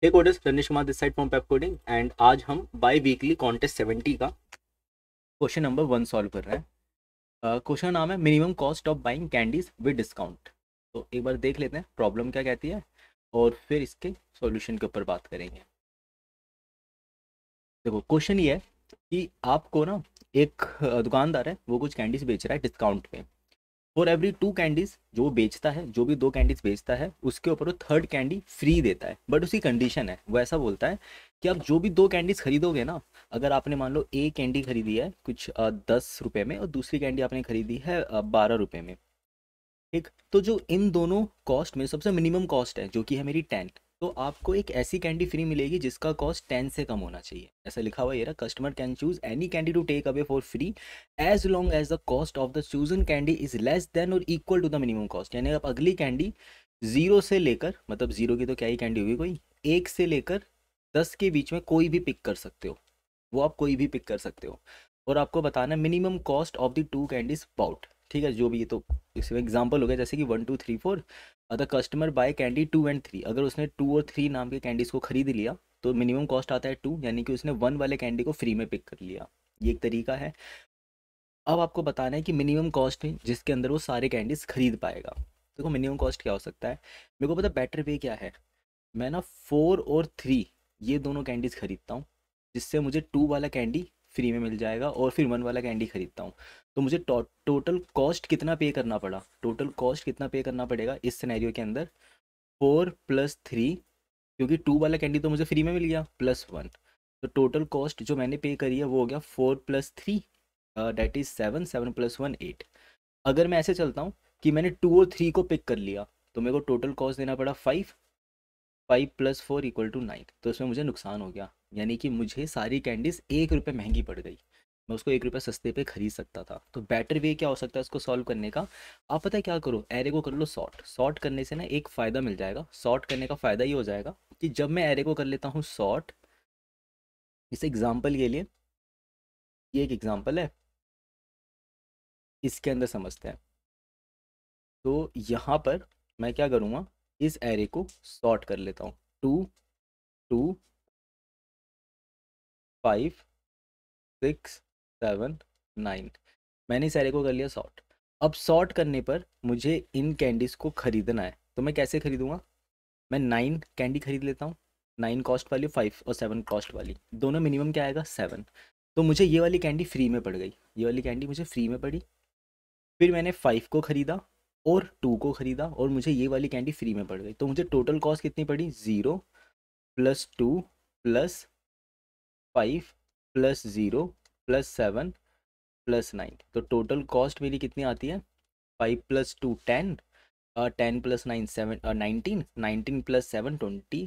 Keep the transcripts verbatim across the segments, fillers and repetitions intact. Hey coders, Ranish Kumar this side from Pepcoding and आज हम biweekly contest seventy का question number one solve कर रहे हैं। क्वेश्चन uh, नाम है minimum cost of buying candies with discount. तो एक बार देख लेते हैं प्रॉब्लम क्या कहती है और फिर इसके सॉल्यूशन के ऊपर बात करेंगे। देखो क्वेश्चन ये है कि आपको ना एक दुकानदार है, वो कुछ कैंडीज बेच रहा है डिस्काउंट पे। फॉर एवरी टू कैंडीज जो बेचता है, जो भी दो कैंडीज बेचता है उसके ऊपर वो थर्ड कैंडी फ्री देता है। बट उसकी कंडीशन है, वो ऐसा बोलता है कि आप जो भी दो कैंडीज खरीदोगे ना, अगर आपने मान लो एक कैंडी खरीदी है कुछ दस रुपये में और दूसरी कैंडी आपने खरीदी है बारह रुपये में, ठीक, तो जो इन दोनों कॉस्ट में सबसे मिनिमम कॉस्ट है जो कि है मेरी टेन, तो आपको एक ऐसी कैंडी फ्री मिलेगी जिसका कॉस्ट टेन से कम होना चाहिए। ऐसा लिखा हुआ ये रहा, customer can choose any candy to take away for free as long as the cost of the chosen candy is less than और equal to the minimum cost. यानी आप अगली कैंडी जीरो से लेकर, मतलब जीरो की तो क्या ही कैंडी होगी, कोई एक से लेकर दस के बीच में कोई भी पिक कर सकते हो, वो आप कोई भी पिक कर सकते हो। और आपको बताना minimum cost of the two candies about, ठीक है, जो भी ये तो इसमें एग्जाम्पल हो गया जैसे कि वन टू थ्री फोर। अगर customer buy candy two and three, अगर उसने टू और थ्री नाम के कैंडीज़ को खरीद लिया तो मिनिमम कॉस्ट आता है टू, यानी कि उसने वन वाले कैंडी को फ्री में पिक कर लिया। ये एक तरीका है। अब आपको बताना है कि मिनिमम कॉस्ट है जिसके अंदर वो सारे कैंडीज़ खरीद पाएगा। देखो मिनिमम कॉस्ट क्या हो सकता है, मेरे को पता बेटर वे क्या है। मैं ना फोर और थ्री ये दोनों कैंडीज़ खरीदता हूँ जिससे मुझे टू वाला कैंडी फ्री में मिल जाएगा और फिर वन वाला कैंडी खरीदता हूँ। तो मुझे टो, टोटल कॉस्ट कितना पे करना पड़ा, टोटल कॉस्ट कितना पे करना पड़ेगा इस सिनेरियो के अंदर, फोर प्लस थ्री, क्योंकि टू वाला कैंडी तो मुझे फ्री में मिल गया, प्लस वन। तो टोटल कॉस्ट जो मैंने पे करी है वो हो गया four plus three, that is seven, seven plus one eight. अगर मैं ऐसे चलता हूँ कि मैंने टू और थ्री को पिक कर लिया तो मेरे को टोटल कॉस्ट देना पड़ा five, five plus four equal to nine. तो इसमें मुझे नुकसान हो गया, यानी कि मुझे सारी कैंडीज़ एक रुपये महंगी पड़ गई, मैं उसको एक रुपये सस्ते पे खरीद सकता था। तो बेटर वे क्या हो सकता है इसको सॉल्व करने का, आप पता है क्या करो, एरे को कर लो सॉर्ट। सॉर्ट करने से ना एक फ़ायदा मिल जाएगा, सॉर्ट करने का फ़ायदा ये हो जाएगा कि जब मैं एरे को कर लेता हूँ सॉर्ट, इस एग्ज़ाम्पल के लिए ये एक एग्ज़ाम्पल है, इसके अंदर समझते हैं। तो यहाँ पर मैं क्या करूँगा, इस एरे को सॉर्ट कर लेता हूँ, two two five six seven nine, मैंने इस एरे को कर लिया सॉर्ट। अब सॉर्ट करने पर मुझे इन कैंडीज़ को खरीदना है, तो मैं कैसे खरीदूंगा, मैं नाइन कैंडी खरीद लेता हूँ, नाइन कॉस्ट वाली, फाइव और सेवन कॉस्ट वाली, दोनों मिनिमम क्या आएगा सेवन। तो मुझे ये वाली कैंडी फ्री में पड़ गई, ये वाली कैंडी मुझे फ्री में पड़ी। फिर मैंने फाइव को ख़रीदा और टू को ख़रीदा और मुझे ये वाली कैंडी फ्री में पड़ गई। तो मुझे टोटल कॉस्ट कितनी पड़ी, zero plus two plus five plus zero plus seven plus nine. तो टोटल कॉस्ट मेरी कितनी आती है, five plus two ten, ten plus nine seven nineteen, nineteen plus seven twenty,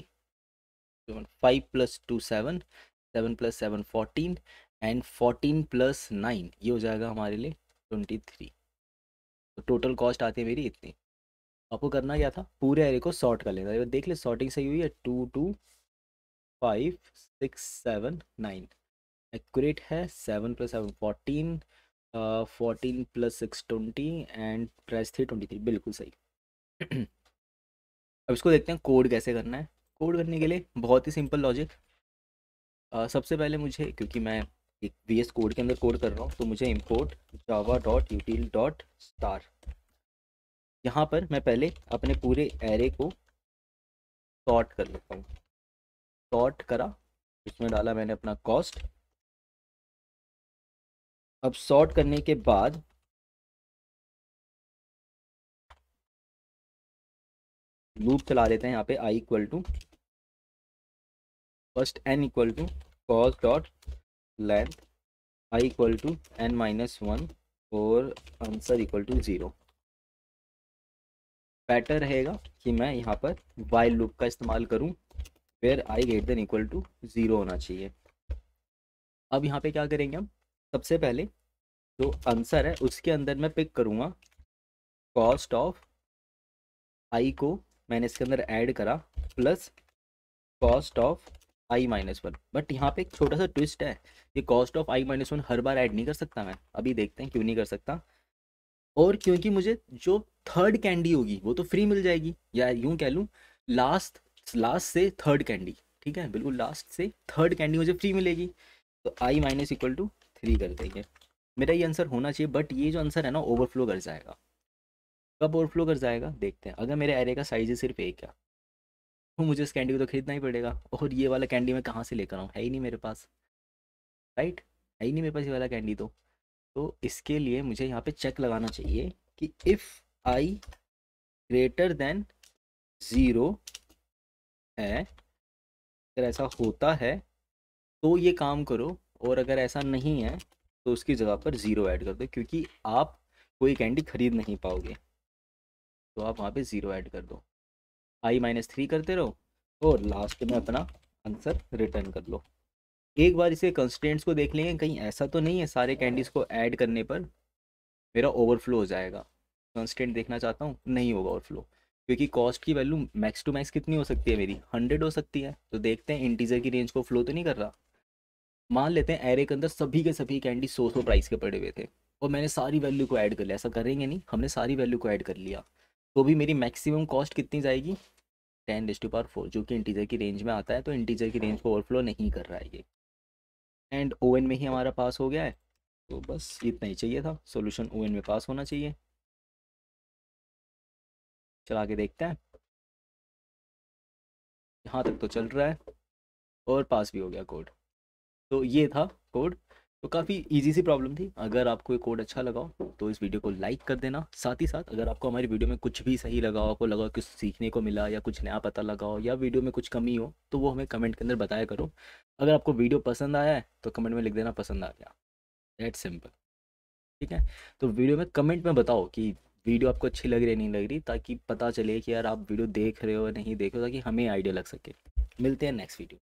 five plus two seven, seven plus seven fourteen, and fourteen plus nine ये हो जाएगा हमारे लिए ट्वेंटी थ्री। तो टोटल कॉस्ट आती है मेरी इतनी। आपको करना क्या था, पूरे एरे को सॉर्ट कर लेना। देख ले सॉर्टिंग सही हुई है, two two five six seven nine accurate है, seven plus seven fourteen, fourteen plus six twenty, and plus three twenty three, बिल्कुल सही। अब इसको देखते हैं कोड कैसे करना है। कोड करने के लिए बहुत ही सिंपल लॉजिक। uh, सबसे पहले मुझे, क्योंकि मैं एक वी एस कोड के अंदर कोड कर रहा हूँ, तो मुझे import Java dot util dot star, यहाँ पर मैं पहले अपने पूरे एरे को सॉर्ट कर लेता हूँ। सॉर्ट करा, इसमें डाला मैंने अपना कॉस्ट। अब सॉर्ट करने के बाद लूप चला लेते हैं, यहाँ पे I equal to first n equal to cost dot length, I equal to n minus one और answer equal to zero. Better रहेगा कि मैं यहाँ पर व्हाइल लूप का इस्तेमाल करूँ, where I greater than equal to zero होना चाहिए। अब यहाँ पे क्या करेंगे हम, सबसे पहले जो आंसर है उसके अंदर मैं पिक करूँगा कॉस्ट ऑफ आई को मैंने इसके अंदर ऐड करा, plus cost of I minus one. But यहाँ पे एक छोटा सा ट्विस्ट है, ये cost of I minus one हर बार ऐड नहीं कर सकता मैं, अभी देखते हैं क्यों नहीं कर सकता। और क्योंकि मुझे जो थर्ड कैंडी होगी वो तो फ्री मिल जाएगी, या यूँ कह लूँ लास्ट लास्ट से थर्ड कैंडी, ठीक है, बिल्कुल लास्ट से थर्ड कैंडी मुझे फ्री मिलेगी, तो I minus equal to three कर देंगे। मेरा ये आंसर होना चाहिए, बट ये जो आंसर है ना ओवरफ्लो कर जाएगा। कब ओवरफ्लो कर जाएगा देखते हैं। अगर मेरे एरे का साइज है सिर्फ एक है तो मुझे इस कैंडी को तो खरीदना ही पड़ेगा, और ये वाला कैंडी मैं कहाँ से लेकर आऊँ, है ही नहीं मेरे पास, राइट, है ही नहीं मेरे पास ये वाला कैंडी। तो तो इसके लिए मुझे यहाँ पे चेक लगाना चाहिए कि if I greater than zero है, अगर ऐसा होता है तो ये काम करो, और अगर ऐसा नहीं है तो उसकी जगह पर ज़ीरो ऐड कर दो, क्योंकि आप कोई कैंडी खरीद नहीं पाओगे, तो आप वहाँ पे ज़ीरो ऐड कर दो। आई माइनस थ्री करते रहो और लास्ट में अपना आंसर रिटर्न कर लो। एक बार इसे कंस्ट्रेंट्स को देख लेंगे, कहीं ऐसा तो नहीं है सारे कैंडीज़ को ऐड करने पर मेरा ओवरफ्लो हो जाएगा। कंस्ट्रेंट देखना चाहता हूँ, नहीं होगा ओवरफ्लो, क्योंकि कॉस्ट की वैल्यू मैक्स टू मैक्स कितनी हो सकती है, मेरी हंड्रेड हो सकती है। तो देखते हैं इंटीजर की रेंज को फ्लो तो नहीं कर रहा। मान लेते हैं एरे के अंदर सभी के सभी कैंडी सौ सौ प्राइस के पड़े हुए थे और मैंने सारी वैल्यू को ऐड कर लिया। ऐसा करेंगे नहीं, हमने सारी वैल्यू को ऐड कर लिया, तो भी मेरी मैक्सिमम कॉस्ट कितनी जाएगी, ten raise to power four, जो कि इंटीजर की रेंज में आता है। तो इंटीजर की रेंज को ओवरफ्लो नहीं कर रहा है ये, एंड ओ एन में ही हमारा पास हो गया है। तो बस इतना ही चाहिए था, सोल्यूशन ओ एन में पास होना चाहिए। चला के देखते हैं, यहाँ तक तो चल रहा है और पास भी हो गया कोड। तो ये था कोड, तो काफ़ी इजी सी प्रॉब्लम थी। अगर आपको ये कोड अच्छा लगा तो इस वीडियो को लाइक कर देना। साथ ही साथ अगर आपको हमारी वीडियो में कुछ भी सही लगा हो, आपको लगा कुछ सीखने को मिला या कुछ नया पता लगा हो, या वीडियो में कुछ कमी हो, तो वो हमें कमेंट के अंदर बताया करो। अगर आपको वीडियो पसंद आया है तो कमेंट में लिख देना पसंद आ गया, दैट सिंपल, ठीक है। तो वीडियो में कमेंट में बताओ कि वीडियो आपको अच्छी लग रही है नहीं लग रही, ताकि पता चले कि यार आप वीडियो देख रहे हो नहीं देख रहे हो, ताकि हमें आइडिया लग सके। मिलते हैं नेक्स्ट वीडियो।